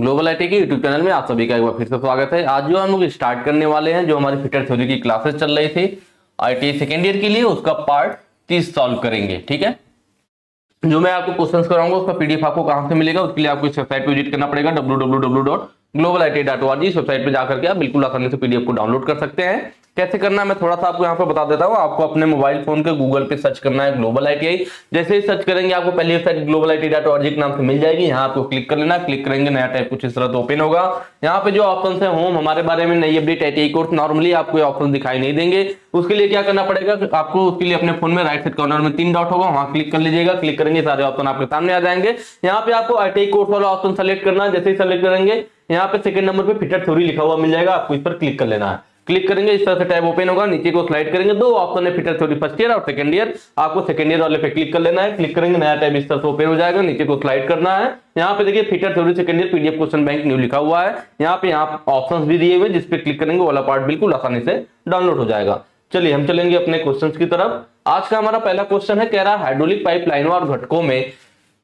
Global IT के YouTube channel में आप सभी का एक बार फिर से स्वागत है। आज जो हम लोग स्टार्ट करने वाले हैं, जो हमारी फिटर थ्योरी की क्लासेस चल रही थी आईटी सेकेंड ईयर के लिए, उसका पार्ट 30 सॉल्व करेंगे। ठीक है, जो मैं आपको क्वेश्चंस कराऊंगा उसका पीडीएफ आपको कहां से मिलेगा, उसके लिए आपको इस वेबसाइट पर विजिट करना पड़ेगा www.globaliti.org। इस वेबसाइट पर जाकर के आप बिल्कुल आसानी से पीडीएफ को डाउनलोड कर सकते हैं। कैसे करना है मैं थोड़ा सा आपको यहाँ पर बता देता हूँ। आपको अपने मोबाइल फोन के गूगल पे सर्च करना है ग्लोबल आईटीआई। जैसे ही सर्च करेंगे आपको पहली वेबसाइट globaliti.org के नाम से मिल जाएगी। यहाँ आपको क्लिक कर लेना। क्लिक करेंगे, नया टाइप कुछ इस तरह से ओपन होगा। यहाँ पे जो ऑप्शन है होम, हमारे बारे में, नई अपडेट, आईटीआई कोर्स, नॉर्मली आपको ऑप्शन दिखाई नहीं देंगे। उसके लिए क्या करना पड़ेगा आपको, उसके लिए अपने फोन में राइट साइड कॉर्नर में 3 डॉट होगा, वहाँ क्लिक कर लीजिएगा। क्लिक करेंगे, सारे ऑप्शन आपके सामने आ जाएंगे। यहाँ पे आपको आईटीआई कोर्स वाला ऑप्शन सेलेक्ट करना है। जैसे ही सेलेक्ट करेंगे यहाँ पे सेकंड नंबर पे फिटर थ्योरी लिखा हुआ मिल जाएगा, आपको इस पर क्लिक कर लेना है। क्लिक करेंगे, इस तरह से टैब ओपन होगा, नीचे को स्लाइड करेंगे। 2 ऑप्शन है फिटर थ्योरी फर्स्ट ईयर और सेकंड ईयर। आपको सेकंड ईयर वाले पे क्लिक कर लेना है। क्लिक करेंगे, नया टैब इस तरह से ओपन हो जाएगा, नीचे को स्लाइड करना है। यहाँ पे देखिए fitter theory second year PDF question bank new लिखा हुआ है। यहाँ पे यहाँ ऑप्शन भी दिए हुए, जिसपे क्लिक करेंगे वाला पार्ट बिल्कुल आसानी से डाउनलोड हो जाएगा। चलिए हम चलेंगे अपने क्वेश्चन की तरफ। आज का हमारा पहला क्वेश्चन है, कह रहा हाइड्रोलिक पाइपलाइनों और घटकों में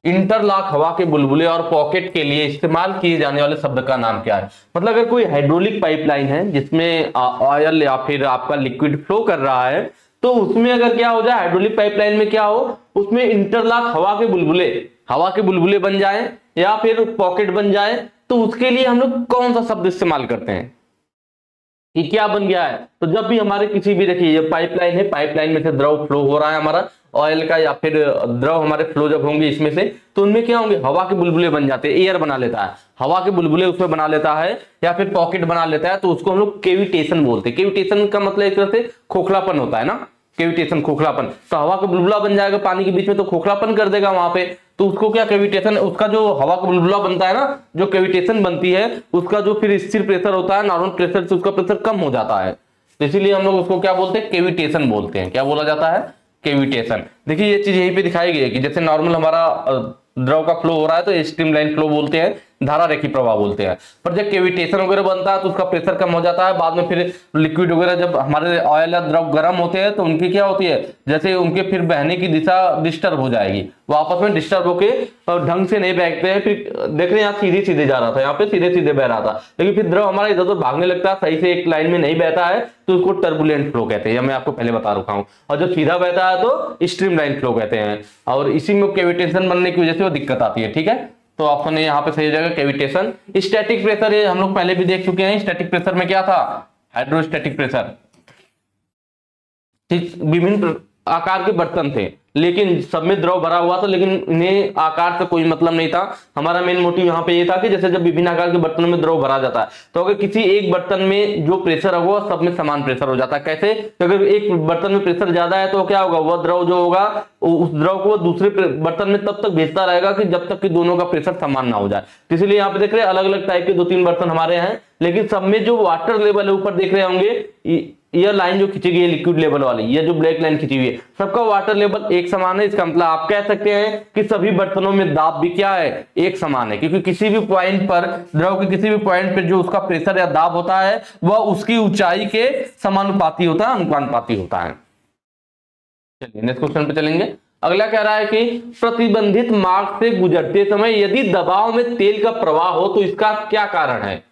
इंटरलॉक हवा के बुलबुले और पॉकेट के लिए इस्तेमाल किए जाने वाले शब्द का नाम क्या है। मतलब अगर कोई हाइड्रोलिक पाइपलाइन है जिसमें ऑयल या फिर आपका लिक्विड फ्लो कर रहा है, तो उसमें अगर क्या हो जाए, हाइड्रोलिक पाइपलाइन में क्या हो, उसमें इंटरलॉक हवा के बुलबुले बन जाए या फिर पॉकेट बन जाए, तो उसके लिए हम लोग कौन सा शब्द इस्तेमाल करते हैं कि क्या बन गया है। तो जब भी हमारे किसी भी, देखिए ये पाइपलाइन है, पाइपलाइन में से द्रव फ्लो हो रहा है हमारा ऑयल का या फिर द्रव हमारे फ्लो जब होंगे इसमें से, तो उनमें क्या होंगे, हवा के बुलबुले बन जाते हैं। एयर बना लेता है, हवा के बुलबुले उसमें बना लेता है या फिर पॉकेट बना लेता है, तो उसको हम लोग केविटेशन बोलते हैं। केविटेशन का मतलब एक तरह से खोखलापन होता है ना, केविटेशन खोखलापन। तो हवा का बुलबुला बन जाएगा पानी के बीच में, तो खोखलापन कर देगा वहां पे, तो उसको क्या केविटेशन, उसका जो हवा का बुलबुला बनता है ना, जो केविटेशन बनती है, उसका जो फिर स्थिर प्रेशर होता है, नॉर्मल प्रेशर से उसका प्रेशर कम हो जाता है, तो इसीलिए हम लोग उसको क्या बोलते हैं, केविटेशन बोलते हैं। क्या बोला जाता है, केविटेशन। देखिए ये चीज यहीं पे दिखाई गई है कि जैसे नॉर्मल हमारा द्रव का फ्लो हो रहा है तो स्ट्रीमलाइन फ्लो बोलते हैं, धारा रेखी प्रवाह बोलते हैं। पर जब केविटेशन वगैरह बनता है तो उसका प्रेशर कम हो जाता है। बाद में फिर लिक्विड वगैरह जब हमारे ऑयल या द्रव गर्म होते हैं तो उनकी क्या होती है, जैसे उनके फिर बहने की दिशा डिस्टर्ब हो जाएगी, वो आपस में डिस्टर्ब होकर ढंग से नहीं बहते हैं। फिर देख रहे हैं यहाँ सीधे सीधे जा रहा था, यहाँ पे सीधे सीधे बह रहा था, लेकिन फिर द्रव हमारा इधर उधर भागने लगता है, सही से एक लाइन में नहीं बहता है, तो उसको टर्बुलेंट फ्लो कहते हैं, मैं आपको पहले बता रखा हूँ। और जब सीधा बहता है तो स्ट्रीमलाइन फ्लो कहते हैं, और इसी में केविटेशन बनने की वजह से वो दिक्कत आती है। ठीक है, तो आपने यहाँ पे सही जगह केविटेशन। स्टैटिक प्रेशर ये हम लोग पहले भी देख चुके हैं। स्टैटिक प्रेशर में क्या था, हाइड्रोस्टैटिक प्रेशर। विभिन्न आकार के बर्तन थे लेकिन सब में द्रव भरा हुआ था, लेकिन इन्हें आकार से कोई मतलब नहीं था। हमारा मेन मोटिव यहाँ पे ये था कि जैसे जब विभिन्न आकार के बर्तनों में द्रव भरा जाता है तो अगर किसी एक बर्तन में जो प्रेशर होगा सब में समान प्रेशर हो जाता है। कैसे, तो अगर एक बर्तन में प्रेशर ज्यादा है तो क्या होगा, वह द्रव जो होगा उस द्रव को दूसरे बर्तन में तब तक भेजता रहेगा कि जब तक कि दोनों का प्रेशर समान ना हो जाए। इसीलिए यहाँ पे देख रहे हैं अलग अलग टाइप के 2-3 बर्तन हमारे हैं, लेकिन सब में जो वाटर लेवल है, ऊपर देख रहे होंगे यह लाइन जो खींची गई है लिक्विड लेवल वाली, यह जो ब्लैक लाइन खींची हुई है, सबका वाटर लेवल एक समान है। इसका मतलब आप कह सकते हैं कि सभी बर्तनों में दाब भी क्या है, एक समान है, क्योंकि किसी भी पॉइंट पर द्रव के किसी भी पॉइंट पर जो उसका प्रेशर या दाब होता है वह उसकी ऊंचाई के समानुपाती होता है, अनुपाती होता है। चलिए नेक्स्ट क्वेश्चन पे चलेंगे। अगला कह रहा है कि प्रतिबंधित मार्ग से गुजरते समय यदि दबाव में तेल का प्रवाह हो तो इसका क्या कारण है।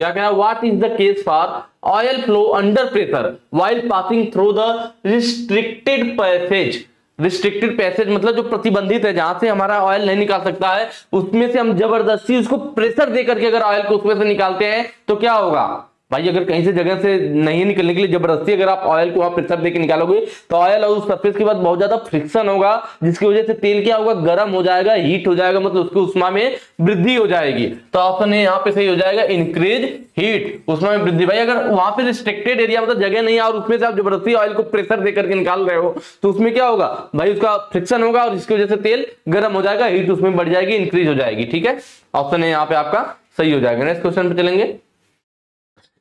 क्या कह रहा है, what is the case for oil flow under pressure while passing through the restricted passage. Restricted passage मतलब जो प्रतिबंधित है, जहां से हमारा ऑयल नहीं निकाल सकता है, उसमें से हम जबरदस्ती उसको प्रेशर देकर के अगर ऑयल को उसमें से निकालते हैं तो क्या होगा भाई, अगर कहीं से जगह से नहीं निकलने के लिए जबरदस्ती अगर आप ऑयल को वहां प्रेशर देकर निकालोगे तो ऑयल और उस सरफेस के बाद बहुत ज्यादा फ्रिक्शन होगा, जिसकी वजह से तेल क्या होगा, गर्म हो जाएगा, हीट हो जाएगा, मतलब उसकी उष्मा में वृद्धि हो जाएगी। तो ऑप्शन यहाँ पे सही हो जाएगा, इंक्रीज हीट, उष्मा में वृद्धि। भाई अगर वहां पे रिस्ट्रिक्टेड एरिया मतलब जगह नहीं है और उसमें से आप जबरदस्ती ऑयल को प्रेशर देकर के निकाल रहे हो तो उसमें क्या होगा भाई, उसका फ्रिक्शन होगा और इसकी वजह से तेल गर्म हो जाएगा, हीट उसमें बढ़ जाएगी, इंक्रीज हो जाएगी। ठीक है, ऑप्शन यहाँ पे आपका सही हो जाएगा। नेक्स्ट क्वेश्चन पे चलेंगे।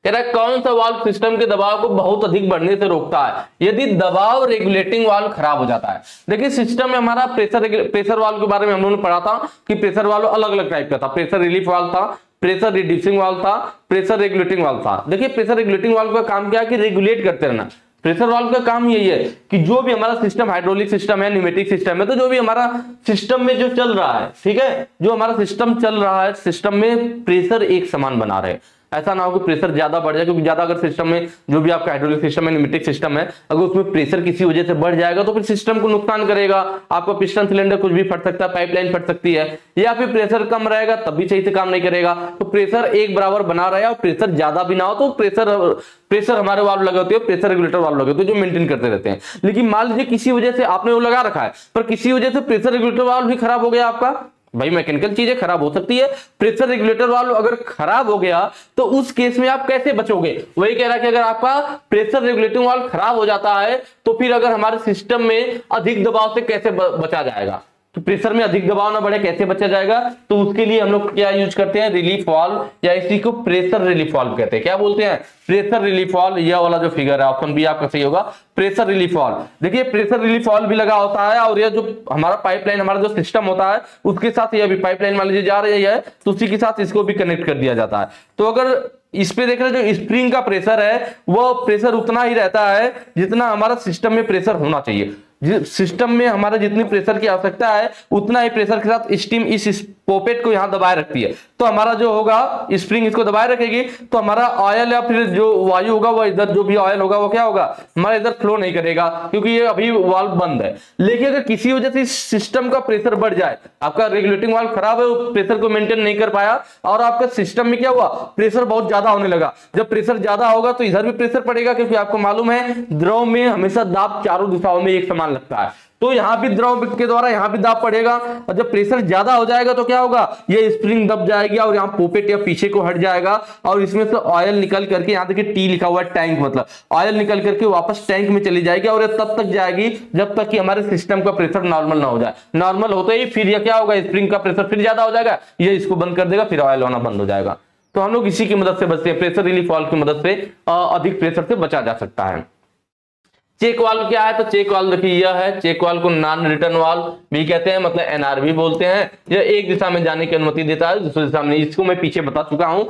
कह रहा है कौन सा वाल्व सिस्टम के दबाव को बहुत अधिक बढ़ने से रोकता है यदि दबाव रेगुलेटिंग वाल्व खराब हो जाता है। देखिए सिस्टम में हमारा प्रेशर वाल्व के बारे में हम लोगों ने पढ़ा था कि प्रेशर वाल्व अलग अलग टाइप का था, प्रेशर रिलीफ वाल्व था, प्रेशर रिड्यूसिंग वाल्व था, प्रेशर रेगुलेटिंग वाल्व था। देखिए प्रेशर रेगुलेटिंग वाल्व का काम क्या है कि रेगुलेट करते रहना, प्रेशर वाल्व का काम यही है कि जो भी हमारा सिस्टम, हाइड्रोलिक सिस्टम है, न्यूमेटिक सिस्टम है, तो जो भी हमारा सिस्टम में जो चल रहा है, ठीक है, जो हमारा सिस्टम चल रहा है, सिस्टम में प्रेशर एक समान बना रहे। ऐसा ना हो कि प्रेशर ज्यादा बढ़ जाए, क्योंकि ज्यादा अगर सिस्टम में, जो भी आपका हाइड्रोलिक सिस्टम है, न्यूमेटिक सिस्टम है, अगर उसमें प्रेशर किसी वजह से बढ़ जाएगा तो फिर सिस्टम को नुकसान करेगा। आपका पिस्टन, सिलेंडर कुछ भी फट सकता है, पाइपलाइन फट सकती है, या फिर प्रेशर कम रहेगा तब भी सही से काम नहीं करेगा। तो प्रेशर एक बराबर बना रहे और प्रेशर ज्यादा भी ना हो, तो प्रेशर हमारे वाल्व लगे होते हैं, प्रेशर रेगुलेटर वाल्व लगे होते हैं, जो मेंटेन करते रहते हैं। लेकिन मान लीजिए किसी वजह से आपने वो लगा रखा है, पर किसी वजह से प्रेशर रेगुलेटर वाल्व भी खराब हो गया आपका। भाई मैकेनिकल चीजें खराब हो सकती है, प्रेशर रेगुलेटर वाल्व अगर खराब हो गया तो उस केस में आप कैसे बचोगे? वही कह रहा है कि अगर आपका प्रेशर रेगुलेटिंग वाल्व खराब हो जाता है तो फिर अगर हमारे सिस्टम में अधिक दबाव से कैसे बचा जाएगा, तो प्रेशर में अधिक दबाव ना बढ़े कैसे बचा जाएगा, तो उसके लिए हम लोग क्या यूज करते हैं? रिलीफ वाल्व, या इसी को प्रेशर रिलीफ वाल्व कहते हैं। क्या बोलते हैं? Pressure relief valve. यह वाला जो फिगर है, ऑप्शन बी आपका सही होगा, प्रेशर रिलीफ वाल्व। देखिए प्रेशर रिलीफ वाल्व भी लगा होता है, और यह जो हमारा पाइपलाइन, हमारा जो सिस्टम होता है, उसके साथ यह भी पाइपलाइन मान लीजिए जा रही है, तो उसी के साथ इसको भी कनेक्ट कर दिया जाता है। तो अगर इस पे देख रहे हैं, जो स्प्रिंग का प्रेशर है वो प्रेशर उतना ही रहता है जितना हमारा सिस्टम में प्रेशर होना चाहिए। सिस्टम में हमारा जितनी प्रेशर की आवश्यकता है उतना ही प्रेशर के साथ स्टीम इस पॉपेट को यहां दबाए रखती है। तो हमारा जो होगा स्प्रिंग इसको दबाए रखेगी, तो हमारा ऑयल या फिर जो वायु होगा, वो इधर जो भी ऑयल होगा वो क्या होगा, हमारा इधर फ्लो नहीं करेगा, क्योंकि ये अभी वाल्व बंद है। लेकिन अगर किसी वजह से सिस्टम का प्रेशर बढ़ जाए, आपका रेगुलेटिंग वाल्व खराब है, वो प्रेशर को मेंटेन नहीं कर पाया, और आपका सिस्टम में क्या हुआ, प्रेशर बहुत ज्यादा होने लगा। जब प्रेशर ज्यादा होगा तो इधर भी प्रेशर पड़ेगा, क्योंकि आपको मालूम है द्रव में हमेशा दाब चारों दिशाओं में एक समान लगता है, तो यहां भी द्रव के द्वारा यहां भी दाब पड़ेगा। और जब प्रेशर ज्यादा हो जाएगा तो क्या होगा, ये स्प्रिंग दब जाएगी और यहाँ पोपेट या पीछे को हट जाएगा, और इसमें से ऑयल निकल करके, यहाँ देखिए टी लिखा हुआ है, टैंक मतलब ऑयल निकल करके वापस टैंक में चली जाएगी, और तब तक जाएगी जब तक कि हमारे सिस्टम का प्रेशर नॉर्मल ना हो जाए। नॉर्मल होते ही फिर यह क्या होगा, स्प्रिंग का प्रेशर फिर ज्यादा हो जाएगा, यह इसको बंद कर देगा, फिर ऑयल होना बंद हो जाएगा। तो हम लोग इसी की मदद से बचते हैं, प्रेशर रिलीफ वाल्व की मदद से अधिक प्रेशर से बचा जा सकता है। चेक वाल्व क्या है? तो चेक वाल्व देखिए यह है, चेक वाल्व को नॉन रिटर्न वाल्व भी कहते हैं, मतलब एनआरवी बोलते हैं। यह एक दिशा में जाने की अनुमति देता है, दूसरी दिशा में। इसको मैं पीछे बता चुका हूं,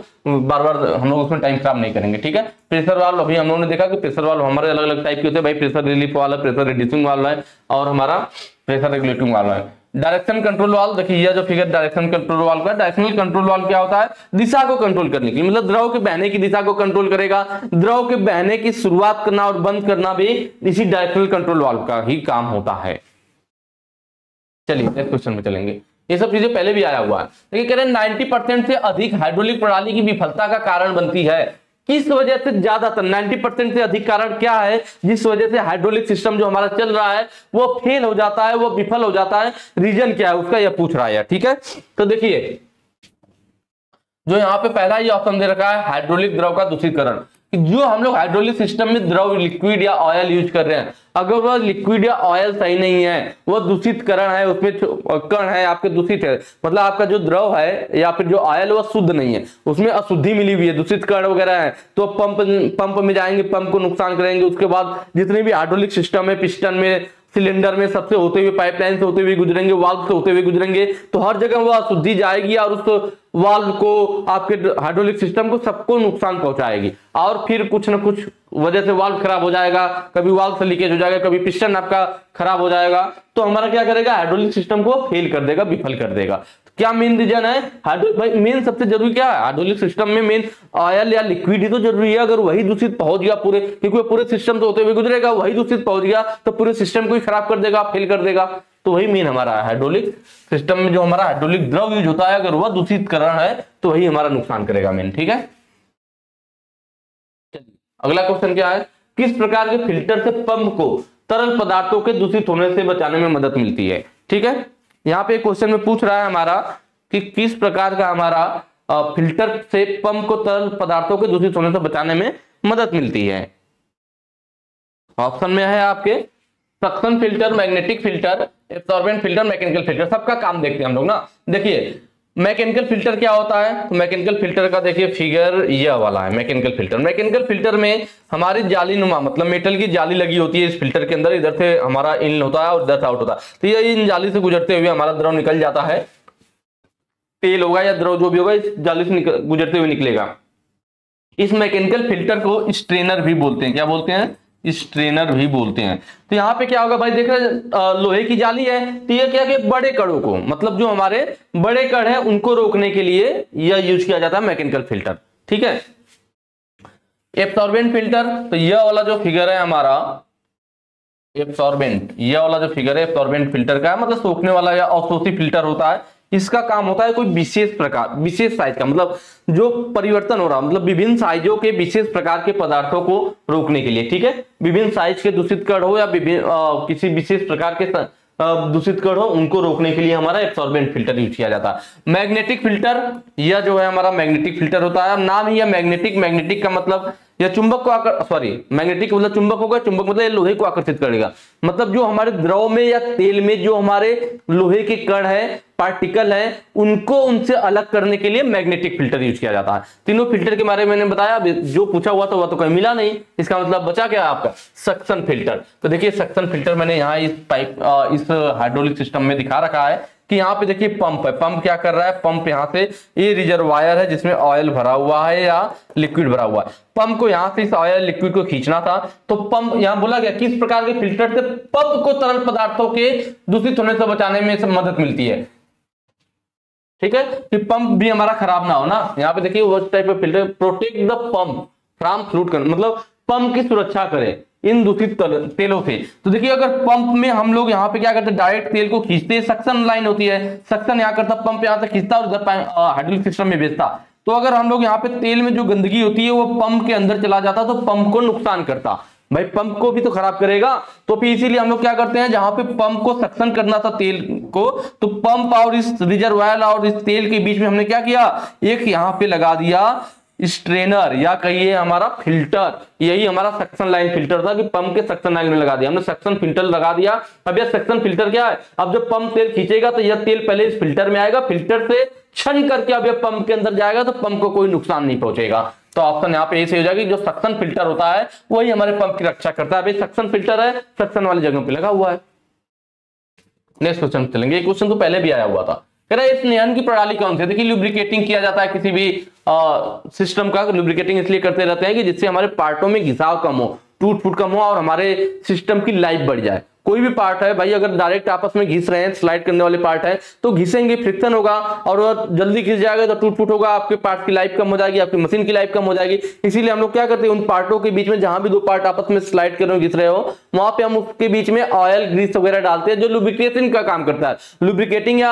बार बार हम लोग उसमें टाइम खराब नहीं करेंगे, ठीक है। प्रेशर वाल्व अभी हम लोगों ने देखा कि प्रेशर वाल्व हमारे अलग अलग टाइप के होते हैं, भाई प्रेशर रिलीफ वाल्व है, प्रेशर रिड्यूसिंग वाल्व है, और हमारा प्रेशर रेगुलेटिंग वाल्व है। डायरेक्शन कंट्रोल वाल्व देखिए, यह जो फिगर डायरेक्शन कंट्रोल वाल्व का है। डायरेक्शनल कंट्रोल वाल्व क्या होता है? दिशा को कंट्रोल करने के लिए, मतलब द्रव के बहने की दिशा को कंट्रोल करेगा। द्रव के बहने की शुरुआत करना और बंद करना भी इसी डायरेक्शनल कंट्रोल वाल्व का ही काम होता है। चलिए नेक्स्ट क्वेश्चन में चलेंगे। ये सब चीजें पहले भी आया हुआ है। देखिए कह रहे हैं 90% से अधिक हाइड्रोलिक प्रणाली की विफलता का कारण बनती है। किस वजह से? ज्यादातर 90% से अधिक कारण क्या है जिस वजह से हाइड्रोलिक सिस्टम जो हमारा चल रहा है वो फेल हो जाता है, वो विफल हो जाता है, रीजन क्या है उसका, यह पूछ रहा है, ठीक है। तो देखिए जो यहाँ पे पहला ये ऑप्शन दे रखा है, हाइड्रोलिक द्रव का दूषितकरण। जो हम लोग हाइड्रोलिक सिस्टम में द्रव, लिक्विड या ऑयल यूज कर रहे हैं, अगर वह लिक्विड या ऑयल सही नहीं है, वह दूषित करण है, उसमें कण है आपके दूषित है, मतलब आपका जो द्रव है या फिर जो ऑयल वह शुद्ध नहीं है, उसमें अशुद्धि मिली हुई है, दूषित कण वगैरह है, तो पंप में जाएंगे, पंप को नुकसान करेंगे। उसके बाद जितने भी हाइड्रोलिक सिस्टम है, पिस्टन में, सिलेंडर में, सबसे होते हुए, पाइपलाइन से होते हुए गुजरेंगे, वाल्व से होते हुए गुजरेंगे, तो हर जगह वह अशुद्धि जाएगी और उस वाल्व को, आपके हाइड्रोलिक सिस्टम को, सबको नुकसान पहुंचाएगी। और फिर कुछ ना कुछ वजह से वाल्व खराब हो जाएगा, कभी वाल्व से लीकेज हो जाएगा, कभी पिस्टन आपका खराब हो जाएगा, तो हमारा क्या करेगा, हाइड्रोलिक सिस्टम को फेल कर देगा, विफल कर देगा। क्या मेन रीजन है? हाइड्रोलिक, मेन सबसे जरूरी क्या है हाइड्रोलिक सिस्टम में? मेन ऑयल या लिक्विड ही तो जरूरी है। अगर वही दूषित पहुंच गया पूरे, क्योंकि पूरे सिस्टम तो होते हुए गुजरेगा, वही दूषित पहुंच गया तो पूरे सिस्टम को ही खराब कर देगा, फेल कर देगा। तो वही मेन हमारा हाइड्रोलिक सिस्टम में जो हमारा हाइड्रोलिक द्रव यूज होता है, अगर वह दूषित करण है तो वही हमारा नुकसान करेगा मेन, ठीक है। चलिए अगला क्वेश्चन क्या है? किस प्रकार के फिल्टर से पंप को तरल पदार्थों के दूषित होने से बचाने में मदद मिलती है, ठीक है। यहाँ पे क्वेश्चन में पूछ रहा है हमारा कि किस प्रकार का हमारा फिल्टर से पंप को तरल पदार्थों के दूषित होने से बचाने में मदद मिलती है। ऑप्शन में है आपके suction filter, magnetic filter, absorbent filter, mechanical filter. सबका काम देखते हैं हम लोग ना। देखिए मैकेनिकल फिल्टर क्या होता है? तो मैकेनिकल फिल्टर का देखिए फिगर यह वाला है, मैकेनिकल फिल्टर। मैकेनिकल फिल्टर में हमारी जाली नुमा, मतलब मेटल की जाली लगी होती है इस फिल्टर के अंदर, इधर से हमारा इन होता है और इधर से आउट होता है, तो ये इन जाली से गुजरते हुए हमारा द्रव निकल जाता है, तेल होगा या द्रव जो भी होगा इस जाली से गुजरते हुए निकलेगा। इस मैकेनिकल फिल्टर को स्ट्रेनर भी बोलते हैं। क्या बोलते हैं? स्ट्रेनर भी बोलते हैं। तो यहाँ पे क्या होगा भाई, देख रहे लोहे की जाली है, तो ये क्या कि बड़े कड़ों को, मतलब जो हमारे बड़े कड़ है उनको रोकने के लिए यह यूज किया जाता है मैकेनिकल फिल्टर। ठीक है, एब्सॉर्बेंट फिल्टर, तो यह वाला जो फिगर है हमारा एब्सॉर्बेंट, यह वाला जो फिगर है एब्सॉर्बेंट फिल्टर का है, मतलब सोखने वाला या अवशोषी फिल्टर होता है। इसका काम होता है कोई विशेष प्रकार, विशेष साइज का, मतलब जो परिवर्तन हो रहा है, मतलब विभिन्न साइजों के विशेष प्रकार के पदार्थों को रोकने के लिए। ठीक है, विभिन्न साइज के दूषित कण हो या विभिन्न किसी विशेष प्रकार के दूषित कण हो, उनको रोकने के लिए हमारा एब्सॉर्बेंट फिल्टर यूज किया जाता है। मैग्नेटिक फिल्टर, यह जो है हमारा मैग्नेटिक फिल्टर होता है। नाम ही है मैग्नेटिक, मैग्नेटिक का मतलब यह चुंबक को मैग्नेटिक मतलब चुंबक होगा, चुंबक मतलब लोहे को आकर्षित करेगा। मतलब जो हमारे द्रव में या तेल में जो हमारे लोहे के कण है, पार्टिकल है, उनको उनसे अलग करने के लिए मैग्नेटिक फिल्टर यूज किया जाता है। तीनों फिल्टर के बारे में मैंने बताया, जो पूछा हुआ तो वह तो कहीं मिला नहीं, इसका मतलब बचा क्या आपका सक्शन फिल्टर। तो देखिए सक्शन फिल्टर मैंने यहाँ इस पाइप इस हाइड्रोलिक सिस्टम में दिखा रखा है कि यहाँ पे देखिए पंप है, पंप क्या कर रहा है, पंप यहाँ से ये रिजर्वायर है जिसमें ऑयल भरा हुआ है या लिक्विड भरा हुआ है, पंप को यहाँ से इस ऑयल लिक्विड को खींचना था। तो पंप यहाँ बोला गया किस प्रकार के फिल्टर से पंप को तरल पदार्थों के दूषित होने से बचाने में मदद मिलती है। ठीक है, कि पंप भी हमारा खराब ना हो ना, यहाँ पे देखिए वो type of filter, protect the pump from fluid control, मतलब पंप की सुरक्षा करें इन दूषित तेलों से। तो देखिए अगर पंप में हम लोग यहाँ पे क्या करते हैं, डायरेक्ट तेल को खींचते, सक्शन लाइन होती है, सक्शन यहाँ करता, पंप यहाँ से खींचता और हाइड्रोलिक सिस्टम में भेजता। तो अगर हम लोग यहाँ पे तेल में जो गंदगी होती है वो पंप के अंदर चला जाता तो पंप को नुकसान करता, भाई पंप को भी तो खराब करेगा। तो फिर इसीलिए हम लोग क्या करते हैं, जहां पे पंप को सक्शन करना था तेल को, तो पंप और इस रिजर्वायर और इस तेल के बीच में हमने क्या किया, एक यहाँ पे लगा दिया स्ट्रेनर या कहिए हमारा फिल्टर। यही हमारा सक्शन लाइन फिल्टर था कि पंप के सक्शन लाइन में लगा दिया हमने, सक्शन फिल्टर लगा दिया। अब यह सक्शन फिल्टर क्या है, अब जब पंप तेल खींचेगा तो यह तेल पहले इस फिल्टर में आएगा, फिल्टर से छन करके अब यह पंप के अंदर जाएगा तो पंप को कोई नुकसान नहीं पहुंचेगा। तो ऑप्शन यहाँ पे ऐसे हो जाएगा कि जो सक्शन फिल्टर होता है वही हमारे पंप की रक्षा करता है। सक्शन फिल्टर है, सक्शन वाली जगहों पे लगा हुआ है। नेक्स्ट क्वेश्चन चलेंगे, क्वेश्चन तो पहले भी आया हुआ था, कह रहा है स्नेहन की प्रणाली कौन सी है। देखिए लुब्रिकेटिंग किया जाता है किसी भी सिस्टम का, लुब्रिकेटिंग इसलिए करते रहते हैं कि जिससे हमारे पार्टों में घिसाव कम हो, टूट फूट कम हो और हमारे सिस्टम की लाइफ बढ़ जाए। कोई भी पार्ट है भाई, अगर डायरेक्ट आपस में घिस रहे हैं, स्लाइड करने वाले पार्ट है तो घिसेंगे, फ्रिक्शन होगा और वह जल्दी घिस जाएगा तो टूट फूट होगा, आपके पार्ट की लाइफ कम हो जाएगी, आपकी मशीन की लाइफ कम हो जाएगी। इसीलिए हम लोग क्या करते हैं, उन पार्टों के बीच में जहां भी दो पार्ट आपस में स्लाइड कर रहे हो, घिस रहे हो, वहां पे हम उसके बीच में ऑयल ग्रीस वगैरह डालते हैं जो लुब्रिकेशन का काम करता है। लुब्रिकेटिंग या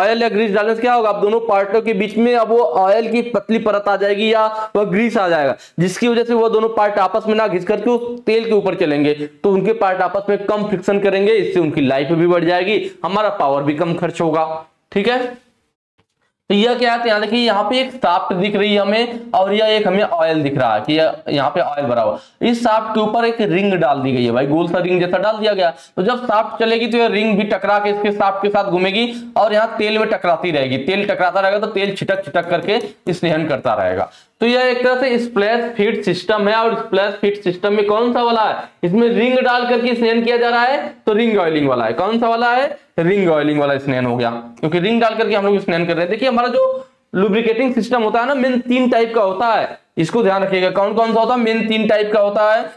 ऑयल या ग्रीस डालने से क्या होगा, आप दोनों पार्टों के बीच में अब वो ऑयल की पतली परत आ जाएगी या वह ग्रीस आ जाएगा, जिसकी वजह से वो दोनों पार्ट आपस में ना घिस करके उस तेल के ऊपर चलेंगे तो उनके पार्ट आपस में कम फ्रिक्शन करेंगे, इससे उनकी लाइफ भी बढ़ जाएगी, हमारा पावर भी कम खर्च होगा। ठीक है, तो यह क्या है, देखिए यहाँ पे एक शाफ्ट दिख रही है हमें और यह एक हमें ऑयल दिख रहा है कि यहाँ पे ऑयल भरा हुआ, इस शाफ्ट के ऊपर एक रिंग डाल दी गई है भाई, गोल सा रिंग जैसा डाल दिया गया। तो जब शाफ्ट चलेगी तो यह रिंग भी टकरा के इसके शाफ्ट के साथ घूमेगी और यहाँ तेल में टकराती रहेगी, तेल टकराता रहेगा तो तेल छिटक छिटक करके स्नेहन करता रहेगा। तो यह एक तरह से स्प्लैश फीड सिस्टम है और स्प्लैश फीड सिस्टम में कौन सा वाला है, इसमें रिंग डाल करके स्नेहन किया जा रहा है तो रिंग ऑयलिंग वाला है। कौन सा वाला है, रिंग ऑयलिंग वाला स्नेहन हो गया, क्योंकि रिंग डाल करके हम लोग स्नेहन कर रहे हैं। देखिए हमारा जो लुब्रिकेटिंग सिस्टम होता है ना, मेन तीन टाइप का होता है, इसको ध्यान रखिएगा। कौन कौन सा होता है, मेन तीन टाइप का होता है,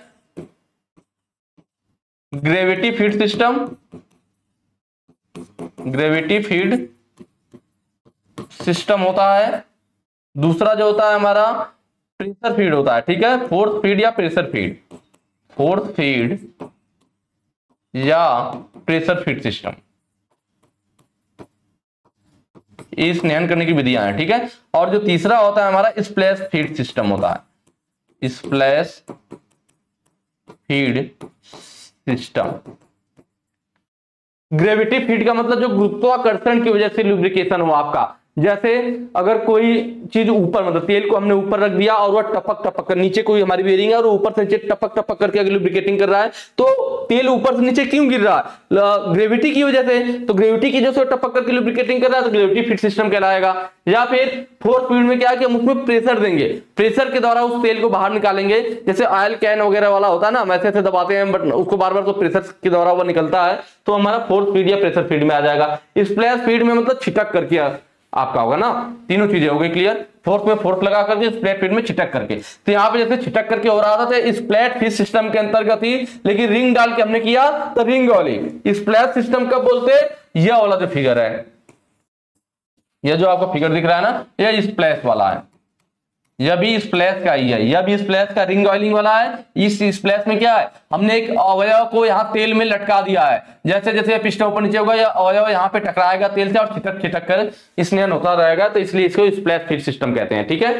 gravity feed system, gravity feed system होता है, दूसरा जो होता है हमारा प्रेशर फीड होता है। ठीक है, फोर्स फीड या प्रेशर फीड, फोर्स फीड या प्रेशर फीड सिस्टम, ये स्नेहन करने की विधियां हैं। ठीक है, और जो तीसरा होता है हमारा स्प्लैश फीड सिस्टम होता है, splash feed system. Gravity feed का मतलब जो गुरुत्वाकर्षण की वजह से लुब्रिकेशन हो आपका, जैसे अगर कोई चीज ऊपर, मतलब तेल को हमने ऊपर रख दिया और वह टपक टपक कर नीचे, कोई हमारी बेरिंग है और ऊपर से नीचे टपक टपक करके अगर लुब्रिकेटिंग कर रहा है तो तेल ऊपर से नीचे क्यों गिर रहा है, ग्रेविटी की वजह से। तो ग्रेविटी की वजह से टपक करके लुब्रिकेटिंग कर रहा है तो ग्रेविटी फीड सिस्टम कहलाएगा। या फिर फोर्स फीड में क्या है कि हम उसमें प्रेशर देंगे, प्रेशर के द्वारा उस तेल को बाहर निकालेंगे, जैसे ऑयल कैन वगैरह वाला होता है ना, वैसे ऐसे दबाते हैं बट उसको बार बार तो प्रेशर के द्वारा वो निकलता है, तो हमारा फोर्स फीड या प्रेशर फीड में आ जाएगा। स्प्लैश फीड में मतलब छिटक करके आपका होगा ना, तीनों चीजें हो गई क्लियर। फोर्थ में फोर्थ लगा करके स्प्लैट फीड में छिटक करके, तो यहाँ पे जैसे छिटक करके हो रहा था इस स्प्लैट फीड सिस्टम के अंतर्गत ही, लेकिन रिंग डाल के हमने किया तो रिंग वाली स्प्लैट सिस्टम कब बोलते, यह वाला जो फिगर है, यह जो आपको फिगर दिख रहा है ना, यह स्प्लैश वाला है, यह भी स्प्लैश का ही है, यह भी स्प्लैश का रिंग ऑयलिंग वाला है। इस स्प्लैश में क्या है, हमने एक अवयव को यहाँ तेल में लटका दिया है, जैसे जैसे पिस्टन ऊपर नीचे होगा यह अवयव यहाँ पे टकराएगा तेल से और छिटक छिटक कर स्नेहन होता रहेगा, तो इसलिए इसको स्प्लैश फीड सिस्टम कहते हैं। ठीक है,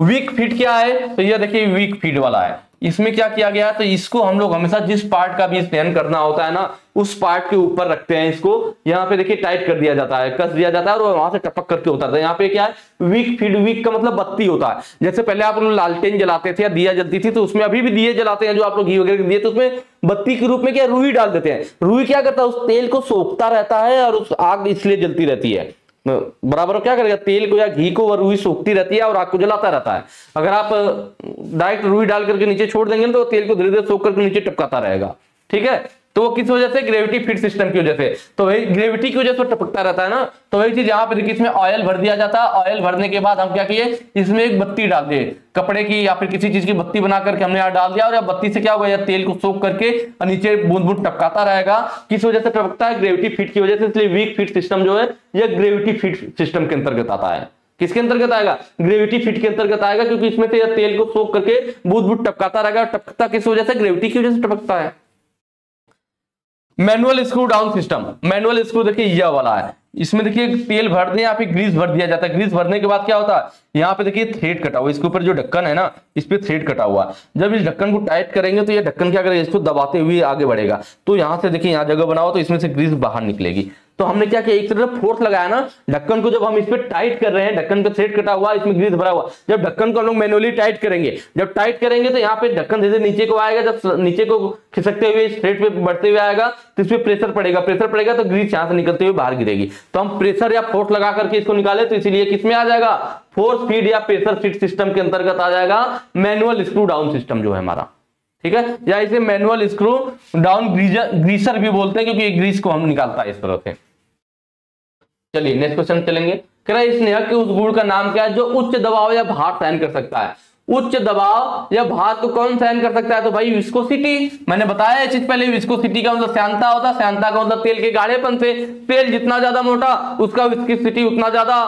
वीक फीड क्या है, तो यह देखिए वीक फीड वाला है। इसमें क्या किया गया है, तो इसको हम लोग हमेशा जिस पार्ट का भी स्नेहन करना होता है ना, उस पार्ट के ऊपर रखते हैं इसको, यहाँ पे देखिए टाइट कर दिया जाता है, कस दिया जाता है और वहां से टपक करके होता है। यहाँ पे क्या है, वीक फीड, वीक का मतलब बत्ती होता है। जैसे पहले आप लोग लालटेन जलाते थे या दिया जलती थी, तो उसमें अभी भी दिए जलाते हैं जो आप लोग घी वगैरह दिए, तो उसमें बत्ती के रूप में क्या रूई डाल देते हैं, रूई क्या करता है उस तेल को सोखता रहता है और उस आग इसलिए जलती रहती है, बराबर क्या करेगा, तेल को या घी को वह रुई सोखती रहती है और आग को जलाता रहता है। अगर आप डायरेक्ट रुई डाल करके नीचे छोड़ देंगे तो तेल को धीरे धीरे सोख करके नीचे टपकाता रहेगा। ठीक है, तो वो किस वजह से, ग्रेविटी फीड सिस्टम की वजह से, तो वही ग्रेविटी की वजह से टपकता रहता है ना। तो वही चीज यहाँ पे देखिए, इसमें ऑयल भर दिया जाता है, ऑयल भरने के बाद हम क्या किए, इसमें एक बत्ती डाल दिए, कपड़े की या फिर किसी चीज की बत्ती बना करके हमने यहाँ डाल दिया, और यह बत्ती से क्या होगा, यह तेल को सोख करके नीचे बूंद बूंद टपकाता रहेगा। किस वजह से टपकता है, ग्रेविटी फीड की वजह से, इसलिए वीक फीड सिस्टम जो है यह ग्रेविटी फीड सिस्टम के अंतर्गत आता है। किसके अंतर्गत आएगा, ग्रेविटी फीड के अंतर्गत आएगा, क्योंकि इसमें से यह तेल को सोख करके बूंद बूंद टपकाता रहेगा। टपकता किस वजह से, ग्रेविटी की वजह से टपकता है। Manual screw down system, manual screw देखिए यह वाला है, इसमें देखिए तेल भर दिया, यहाँ पे ग्रीस भर दिया जाता है, ग्रीस भरने के बाद क्या होता है, यहाँ पे देखिए थ्रेड कटा हुआ, इसके ऊपर जो ढक्कन है ना, इस पे थ्रेड कटा हुआ, जब इस ढक्कन को टाइट करेंगे तो ये ढक्कन क्या करेगा, इसको दबाते हुए आगे बढ़ेगा, तो यहाँ से देखिए यहाँ जगह बनाओ तो इसमें से ग्रीस बाहर निकलेगी। तो हमने क्या किया, एक तरफ फोर्स लगाया ना, ढक्कन को जब हम इस पे टाइट कर रहे हैं, ढक्कन पे थ्रेड कटा हुआ, इसमें ग्रीस भरा हुआ, जब ढक्कन को हम लोग मैनुअली टाइट करेंगे, जब टाइट करेंगे तो यहाँ पे ढक्कन धीरे नीचे को आएगा, जब नीचे को खिसकते हुए इस थ्रेड पे बढ़ते हुए आएगा तो इसमें प्रेशर पड़ेगा, प्रेशर पड़ेगा तो ग्रीस यहाँ से निकलते हुए बाहर गिरेगी। तो हम प्रेशर या फोर्स लगा करके इसको निकाले, तो इसीलिए किसमें आ जाएगा, फोर्स फीड या प्रेशर फीड सिस्टम के अंतर्गत आ जाएगा मैनुअल स्क्रू डाउन सिस्टम जो है हमारा। ठीक है, या इसे मैनुअल स्क्रू डाउन ग्रीसर भी बोलते हैं, क्योंकि ग्रीस को हम निकालता है इस तरह से। चलिए नेक्स्ट क्वेश्चन चलेंगे, कह स्नेहक के उस गुण का नाम क्या है जो उच्च दबाव या भार सहन कर सकता है। उच्च दबाव या भार को कौन सहन कर सकता है, तो भाई विस्कोसिटी, मैंने बताया ये चीज पहले, विस्कोसिटी का मतलब श्यानता होता, श्यानता का मतलब तेल के गाढ़ेपन से, तेल जितना ज्यादा मोटा उसका विस्कोसिटी उतना ज्यादा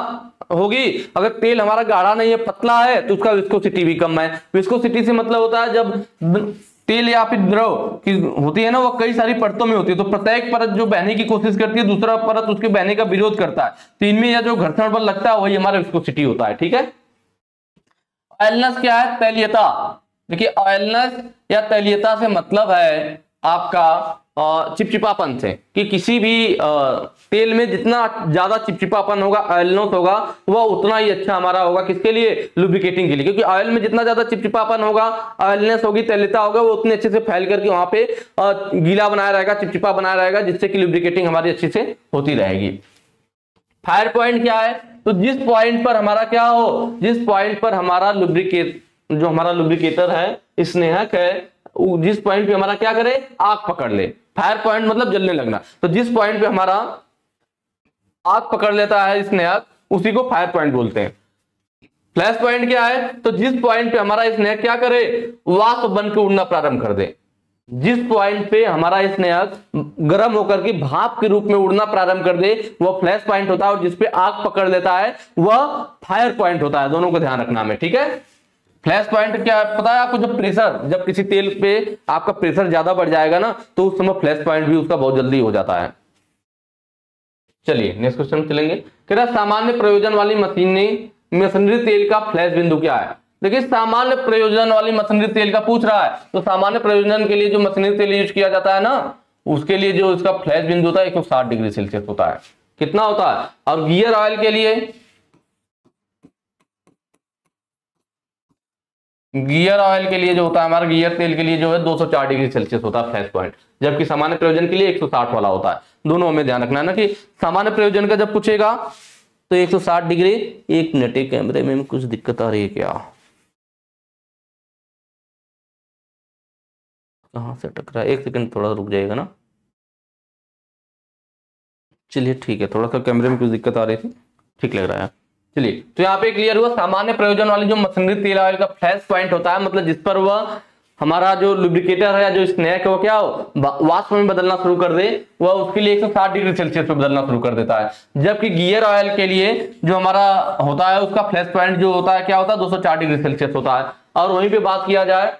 होगी, अगर तेल हमारा गाढ़ा नहीं है पतला है तो उसका विस्कोसिटी भी कम है। विस्कोसिटी से मतलब होता है जब तेल या फिर द्रव की होती है ना, वो कई सारी परतों में होती है, तो प्रत्येक परत जो बहने की कोशिश करती है, दूसरा परत उसके बहने का विरोध करता है, तो इनमें यह जो घर्षण बल लगता है वही हमारा विस्कोसिटी होता है। ठीक है, ऑयलनेस क्या है, तैलीयता। देखिए ऑयलनेस या तैलीयता से मतलब है आपका चिपचिपापन से, कि किसी भी तेल में जितना ज्यादा चिपचिपापन होगा, ऑयलनेस होगा, वह उतना ही अच्छा हमारा होगा, किसके लिए, लुब्रिकेटिंग के लिए, क्योंकि ऑयल में जितना ज्यादा चिपचिपापन होगा, ऑयलनेस होगी, तैलीयता होगा, वो उतने अच्छे से फैल करके वहां पे गीला बनाया रहेगा, चिपचिपा बनाया रहेगा, जिससे कि लुब्रिकेटिंग हमारी अच्छी से होती रहेगी। फायर पॉइंट क्या है, तो जिस पॉइंट पर हमारा क्या हो, जिस पॉइंट पर हमारा लुब्रिकेट, जो हमारा लुब्रिकेटर है, स्नेहक है, जिस पॉइंट पे हमारा क्या करे, आग पकड़ ले। फायर पॉइंट मतलब जलने लगना, तो जिस पॉइंट पे हमारा आग पकड़ लेता है स्नेहक, उसी को फायर पॉइंट बोलते हैं। फ्लैश पॉइंट क्या है, तो जिस पॉइंट पे हमारा स्नेहक क्या करे, वाष्प बन के उड़ना प्रारंभ कर दे, जिस पॉइंट पे हमारा स्नेहक गर्म होकर के भाप के रूप में उड़ना प्रारंभ कर दे, वह फ्लैश पॉइंट होता है, और जिसपे आग पकड़ लेता है वह फायर पॉइंट होता है, दोनों को ध्यान रखना हमें। ठीक है, फ्लैश पॉइंट क्या पता है आपको, जब प्रेशर, जब किसी तेल पे आपका प्रेशर ज्यादा बढ़ जाएगा ना, तो उस समय फ्लैश पॉइंट भी उसका बहुत जल्दी हो जाता है। चलिए नेक्स्ट क्वेश्चन चलेंगे, कह रहा सामान्य प्रयोजन वाली मशीनरी तेल का फ्लैश बिंदु क्या है। देखिए सामान्य प्रयोजन वाली मशीनरी तेल का पूछ रहा है, तो सामान्य प्रयोजन के लिए जो मशीनरी तेल यूज किया जाता है ना, उसके लिए जो इसका फ्लैश बिंदु होता है 160 डिग्री सेल्सियस होता है, कितना होता है, और गियर ऑयल के लिए, गियर ऑयल के लिए जो होता है हमारा, गियर तेल के लिए जो है 204 डिग्री सेल्सियस होता है फ्लैश पॉइंट, जबकि सामान्य प्रयोजन के लिए 160 वाला होता है। दोनों हमें ध्यान रखना है ना, कि सामान्य प्रयोजन का जब पूछेगा तो 160 डिग्री। एक मिनट, एक कैमरे में कुछ दिक्कत आ रही है क्या, कहाँ से टकरा, एक सेकंड थोड़ा रुक जाएगा ना। चलिए ठीक है, थोड़ा सा कैमरे में कुछ दिक्कत आ रही थी, ठीक लग रहा है। चलिए, तो यहाँ पे क्लियर हुआ सामान्य प्रयोजन वाली जो मशीनरी तेल ऑयल का फ्लैश पॉइंट होता है, मतलब जिस पर वह हमारा जो लुब्रिकेटर है या जो स्नेक है वो क्या हो वाष्प में बदलना शुरू कर दे, वह उसके लिए 160 डिग्री सेल्सियस पे बदलना शुरू कर देता है। जबकि गियर ऑयल के लिए जो हमारा होता है उसका फ्लैश पॉइंट जो होता है क्या होता है 204 डिग्री सेल्सियस होता है। और वहीं पे बात किया जाए